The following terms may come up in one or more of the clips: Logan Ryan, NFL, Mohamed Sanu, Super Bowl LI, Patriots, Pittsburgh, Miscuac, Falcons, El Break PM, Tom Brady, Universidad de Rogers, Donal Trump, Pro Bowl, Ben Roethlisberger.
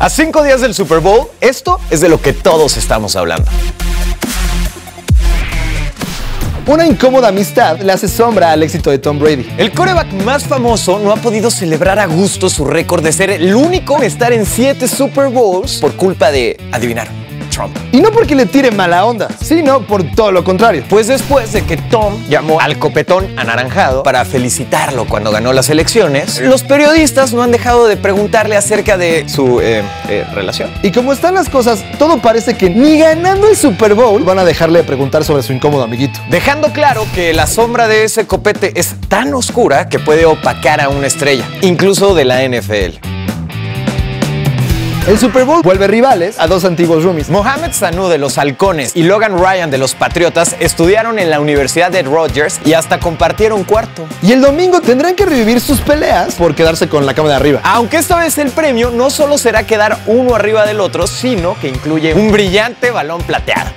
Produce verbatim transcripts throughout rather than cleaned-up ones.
A cinco días del Super Bowl, esto es de lo que todos estamos hablando. Una incómoda amistad le hace sombra al éxito de Tom Brady. El quarterback más famoso no ha podido celebrar a gusto su récord de ser el único en estar en siete Super Bowls por culpa de, adivinar, Trump. Y no porque le tire mala onda, sino por todo lo contrario. Pues después de que Tom llamó al copetón anaranjado para felicitarlo cuando ganó las elecciones, los periodistas no han dejado de preguntarle acerca de su eh, eh, relación. Y como están las cosas, todo parece que ni ganando el Super Bowl van a dejarle de preguntar sobre su incómodo amiguito. Dejando claro que la sombra de ese copete es tan oscura que puede opacar a una estrella, incluso de la N F L. El Super Bowl vuelve rivales a dos antiguos roomies. Mohamed Sanu de los Halcones y Logan Ryan de los Patriotas estudiaron en la Universidad de Rogers y hasta compartieron cuarto. Y el domingo tendrán que revivir sus peleas por quedarse con la cama de arriba. Aunque esta vez el premio no solo será quedar uno arriba del otro, sino que incluye un brillante balón plateado.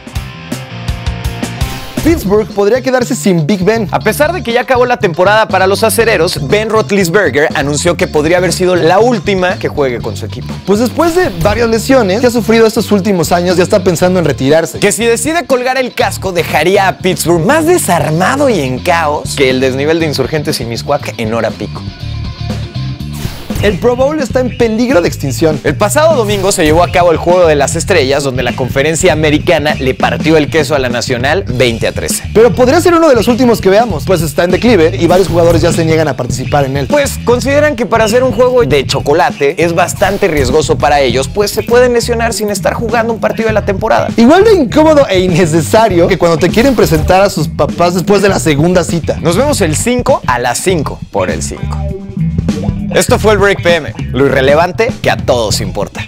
Pittsburgh podría quedarse sin Big Ben. A pesar de que ya acabó la temporada para los acereros, Ben Roethlisberger anunció que podría haber sido la última que juegue con su equipo. Pues después de varias lesiones que ha sufrido estos últimos años, ya está pensando en retirarse. Que si decide colgar el casco, dejaría a Pittsburgh más desarmado y en caos que el desnivel de Insurgentes y Miscuac en hora pico. El Pro Bowl está en peligro de extinción. El pasado domingo se llevó a cabo el Juego de las Estrellas, donde la conferencia americana le partió el queso a la nacional veinte a trece. Pero podría ser uno de los últimos que veamos, pues está en declive y varios jugadores ya se niegan a participar en él. Pues consideran que para hacer un juego de chocolate es bastante riesgoso para ellos, pues se pueden lesionar sin estar jugando un partido de la temporada. Igual de incómodo e innecesario que cuando te quieren presentar a sus papás después de la segunda cita. Nos vemos el cinco a las cinco por el cinco. Esto fue El Break P M, lo irrelevante que a todos importa.